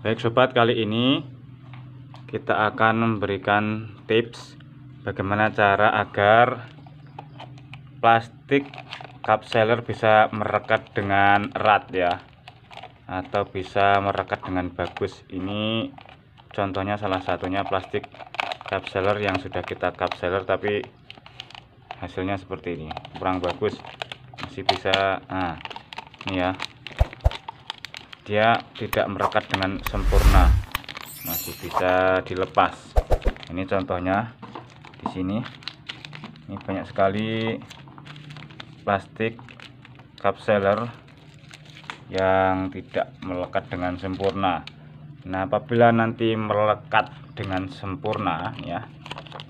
Baik sobat, kali ini kita akan memberikan tips bagaimana cara agar plastik cup sealer bisa merekat dengan erat ya, atau bisa merekat dengan bagus. Ini contohnya salah satunya plastik cup sealer yang sudah kita cup sealer, tapi hasilnya seperti ini, kurang bagus. Masih bisa, nah ini ya, dia tidak merekat dengan sempurna, masih bisa dilepas. Ini contohnya di sini, ini banyak sekali plastik cup sealer yang tidak melekat dengan sempurna. Nah, apabila nanti melekat dengan sempurna ya,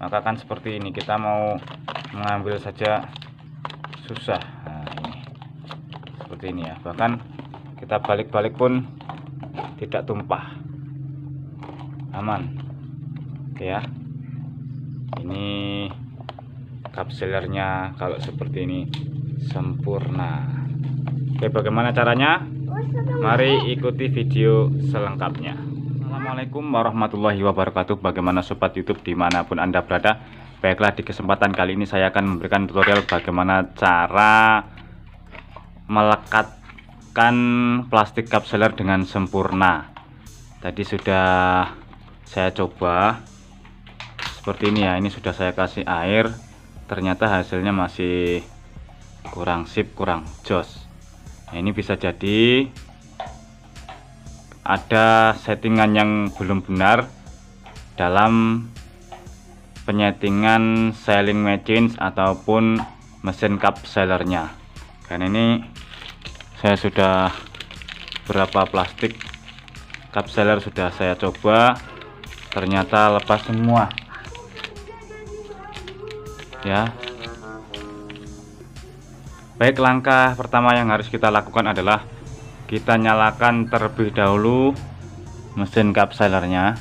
maka akan seperti ini, kita mau mengambil saja susah. Nah, ini seperti ini ya, bahkan kita balik-balik pun tidak tumpah, aman ya. Ini cup sealernya kalau seperti ini sempurna. Oke, bagaimana caranya? Mari ikuti video selengkapnya. Assalamualaikum warahmatullahi wabarakatuh. Bagaimana sobat YouTube dimanapun Anda berada, baiklah, di kesempatan kali ini saya akan memberikan tutorial bagaimana cara melekatkan plastik cup sealer dengan sempurna. Tadi sudah saya coba seperti ini ya, ini sudah saya kasih air, ternyata hasilnya masih kurang sip, kurang jos. Nah, ini bisa jadi ada settingan yang belum benar dalam penyetingan sealing machine ataupun mesin cup sealernya. Karena ini saya sudah berapa plastik cup sealer sudah saya coba, ternyata lepas semua ya. Baik, langkah pertama yang harus kita lakukan adalah kita nyalakan terlebih dahulu mesin cup sealernya.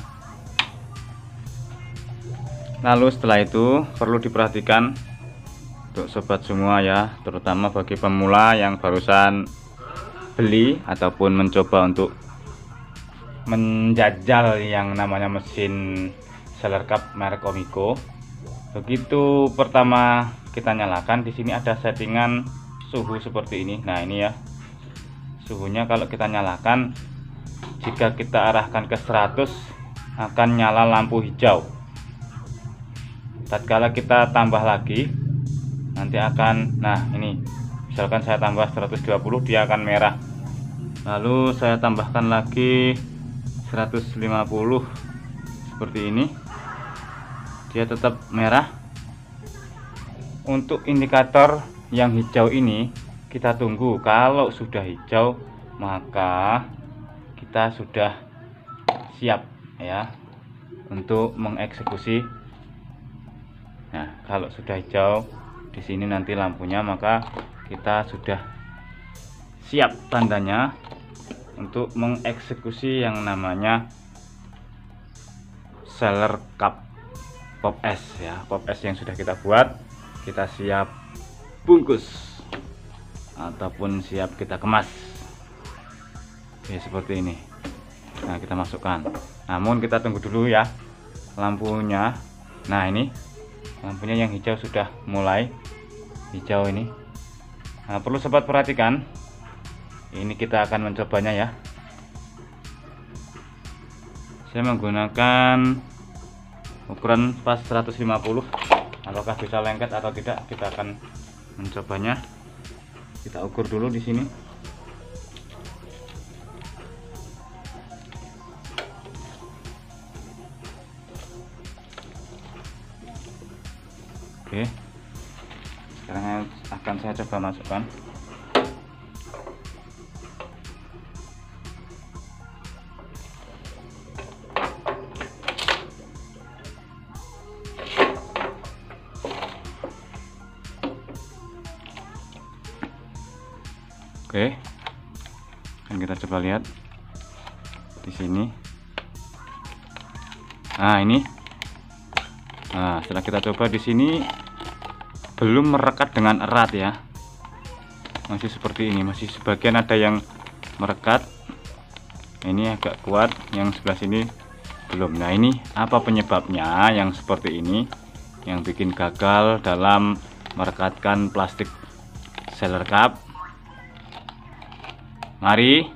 Lalu setelah itu perlu diperhatikan untuk sobat semua ya, terutama bagi pemula yang barusan beli ataupun mencoba untuk menjajal yang namanya mesin sealer cup merek Omicko. Begitu pertama kita nyalakan, di sini ada settingan suhu seperti ini. Nah, ini ya suhunya, kalau kita nyalakan, jika kita arahkan ke 100 akan nyala lampu hijau. Tatkala kita tambah lagi nanti akan, nah ini misalkan saya tambah 120 dia akan merah. Lalu saya tambahkan lagi 150 seperti ini, dia tetap merah. Untuk indikator yang hijau ini kita tunggu, kalau sudah hijau maka kita sudah siap ya untuk mengeksekusi. Nah, kalau sudah hijau di sini nanti lampunya, maka kita sudah siap tandanya untuk mengeksekusi yang namanya sealer cup pop es ya, pop es yang sudah kita buat. Kita siap bungkus ataupun siap kita kemas ya, seperti ini. Nah, kita masukkan, namun kita tunggu dulu ya lampunya. Nah, ini lampunya yang hijau sudah mulai hijau ini. Nah, perlu sobat perhatikan, ini kita akan mencobanya ya. Saya menggunakan ukuran pas 150, apakah bisa lengket atau tidak, kita akan mencobanya. Kita ukur dulu di sini. Oke, sekarang akan saya coba masukkan. Oke, dan kita coba lihat di sini. Nah, ini, nah setelah kita coba di sini belum merekat dengan erat ya, masih seperti ini, masih sebagian ada yang merekat, ini agak kuat, yang sebelah sini belum. Nah, ini apa penyebabnya yang seperti ini yang bikin gagal dalam merekatkan plastik sealer cup? Mari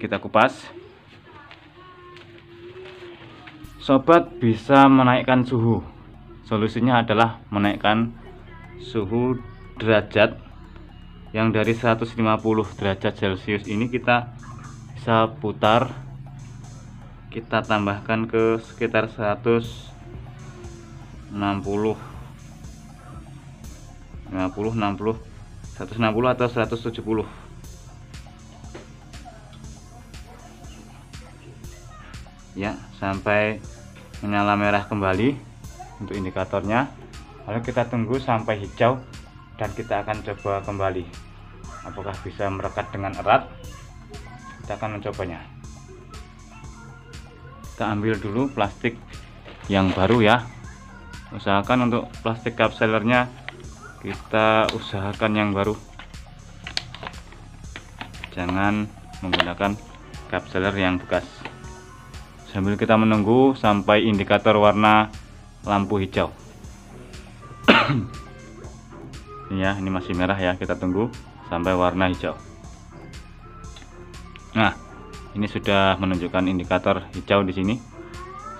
kita kupas. Sobat bisa menaikkan suhu. Solusinya adalah menaikkan suhu derajat yang dari 150 derajat Celcius ini kita bisa putar, kita tambahkan ke sekitar 160 atau 170. Ya, sampai menyala merah kembali untuk indikatornya. Lalu kita tunggu sampai hijau dan kita akan coba kembali. Apakah bisa merekat dengan erat? Kita akan mencobanya. Kita ambil dulu plastik yang baru ya. Usahakan untuk plastik cup sealernya kita usahakan yang baru. Jangan menggunakan cup sealer yang bekas. Sambil kita menunggu sampai indikator warna lampu hijau. Ya, ini masih merah ya, kita tunggu sampai warna hijau. Nah, ini sudah menunjukkan indikator hijau di sini.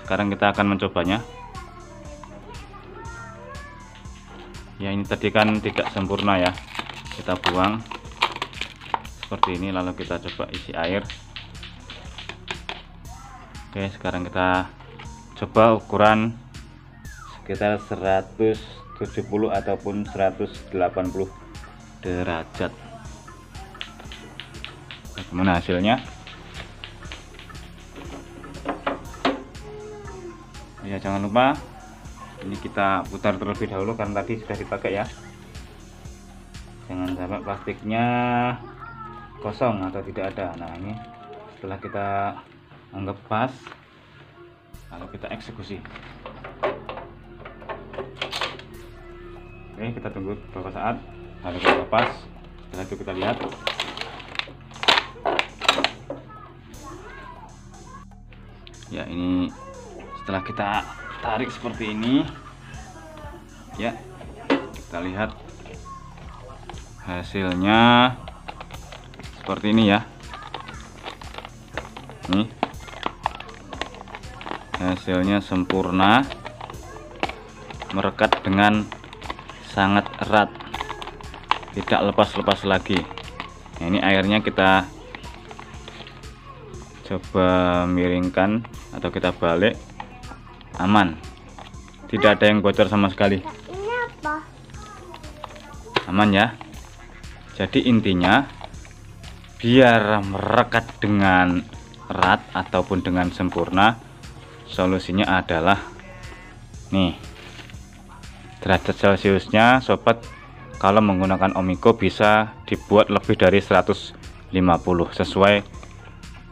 Sekarang kita akan mencobanya. Ya, ini tadi kan tidak sempurna ya. Kita buang seperti ini, lalu kita coba isi air. Oke, sekarang kita coba ukuran sekitar 170 ataupun 180 derajat. Bagaimana hasilnya? Ya, jangan lupa ini kita putar terlebih dahulu karena tadi sudah dipakai ya. Jangan sampai plastiknya kosong atau tidak ada. Nah, ini setelah kita anggap pas, lalu kita eksekusi. Oke, kita tunggu beberapa saat, lalu kita pas. Setelah itu kita lihat. Ya, ini setelah kita tarik seperti ini. Ya, kita lihat hasilnya seperti ini ya. Nih, hasilnya sempurna, merekat dengan sangat erat, tidak lepas-lepas lagi. Nah, ini airnya kita coba miringkan atau kita balik, aman, tidak ada yang bocor sama sekali, aman ya. Jadi intinya biar merekat dengan erat ataupun dengan sempurna, solusinya adalah nih derajat Celciusnya. Sobat kalau menggunakan Omicko bisa dibuat lebih dari 150 sesuai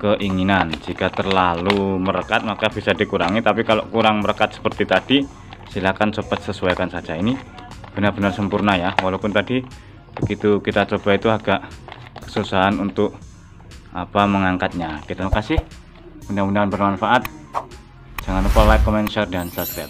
keinginan. Jika terlalu merekat maka bisa dikurangi, tapi kalau kurang merekat seperti tadi silakan sobat sesuaikan saja. Ini benar-benar sempurna ya, walaupun tadi begitu kita coba itu agak kesusahan untuk mengangkatnya. Terima kasih, mudah-mudahan bermanfaat. Jangan lupa like, comment, share, dan subscribe.